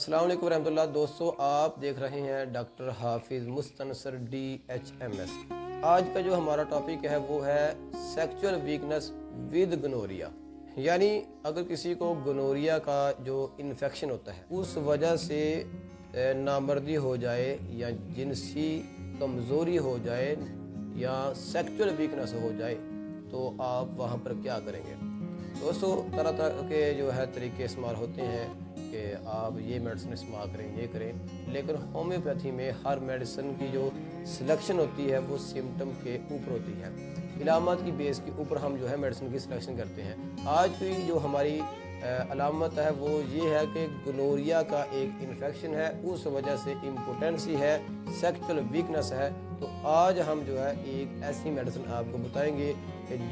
अस्सलाम वालेकुम रहमतुल्लाह। दोस्तों, आप देख रहे हैं डॉक्टर हाफिज़ मुस्तनसर DHMS। आज का जो हमारा टॉपिक है वो है सेक्सुअल वीकनेस विद गनोरिया, यानी अगर किसी को गनोरिया का जो इन्फेक्शन होता है उस वजह से नामर्दी हो जाए या जिनसी कमज़ोरी हो जाए या सेक्सुअल वीकनेस हो जाए तो आप वहाँ पर क्या करेंगे। दोस्तों, तरह तरह के जो है तरीके इस्तेमाल होते हैं कि आप ये मेडिसिन इस्तेमाल करें, ये करें, लेकिन होम्योपैथी में हर मेडिसिन की जो सिलेक्शन होती है वो सिम्टम के ऊपर होती है। इलामत की बेस के ऊपर हम जो है मेडिसिन की सिलेक्शन करते हैं। आज की जो हमारी अलामत है वो ये है कि गनोरिया का एक इन्फेक्शन है, उस वजह से इम्पोटेंसी है, सेक्सुअल वीकनेस है। तो आज हम जो है एक ऐसी मेडिसिन आपको बताएंगे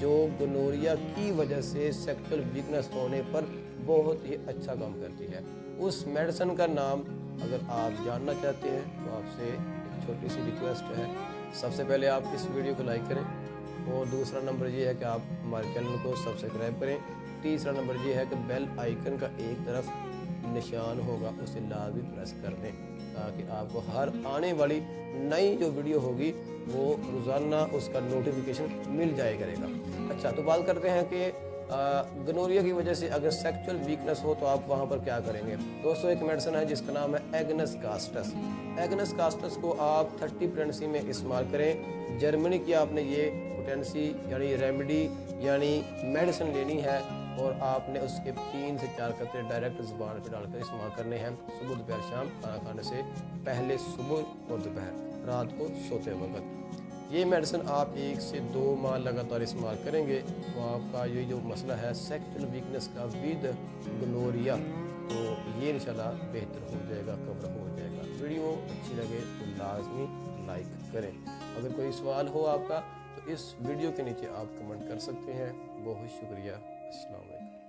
जो गनोरिया की वजह से सेक्सुअल वीकनेस होने पर बहुत ही अच्छा काम करती है। उस मेडिसिन का नाम अगर आप जानना चाहते हैं तो आपसे एक छोटी सी रिक्वेस्ट है। सबसे पहले आप इस वीडियो को लाइक करें, और दूसरा नंबर ये है कि आप हमारे चैनल को सब्सक्राइब करें। तीसरा नंबर ये है कि बेल आइकन का एक तरफ निशान होगा, उसे लाजमी प्रेस कर दें ताकि आपको हर आने वाली नई जो वीडियो होगी वो रोज़ाना उसका नोटिफिकेशन मिल जाया करेगा। अच्छा, तो बात करते हैं कि गनोरिया की वजह से अगर सेक्सुअल वीकनेस हो तो आप वहाँ पर क्या करेंगे। दोस्तों, एक मेडिसिन है जिसका नाम है एग्नस कास्टस। एग्नस कास्टस को आप 30 प्रेगनेंसी में इस्तेमाल करें। जर्मनी की आपने ये पोटेंसी यानी रेमेडी यानी मेडिसिन लेनी है, और आपने उसके 3 से 4 कतरे डायरेक्ट जुबान पर डालकर इस्तेमाल करने हैं। सुबह, दोपहर, शाम, खाना खाने से पहले, सुबह और दोपहर, रात को सोते वक्त। ये मेडिसिन आप 1 से 2 माह लगातार इस्तेमाल करेंगे तो आपका ये जो मसला है सेक्सुअल वीकनेस का विद गनोरिया, तो ये इंशाल्लाह बेहतर हो जाएगा, कवर हो जाएगा। वीडियो अच्छी लगे तो लाजमी लाइक करें। अगर कोई सवाल हो आपका तो इस वीडियो के नीचे आप कमेंट कर सकते हैं। बहुत शुक्रिया। अस्सलाम वालेकुम।